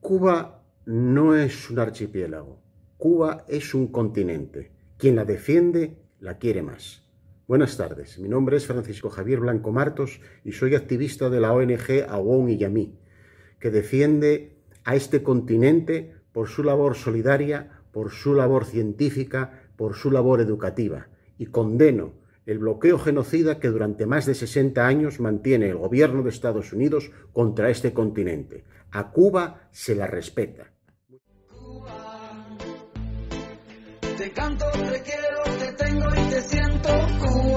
Cuba no es un archipiélago, Cuba es un continente. Quien la defiende, la quiere más. Buenas tardes, mi nombre es Francisco Javier Blanco Martos y soy activista de la ONG AWON IYAAMI, que defiende a este continente por su labor solidaria, por su labor científica, por su labor educativa, y condeno el bloqueo genocida que durante más de 60 años mantiene el gobierno de Estados Unidos contra este continente. A Cuba se la respeta. Cuba, te canto, te quiero, te tengo y te siento. Cuba.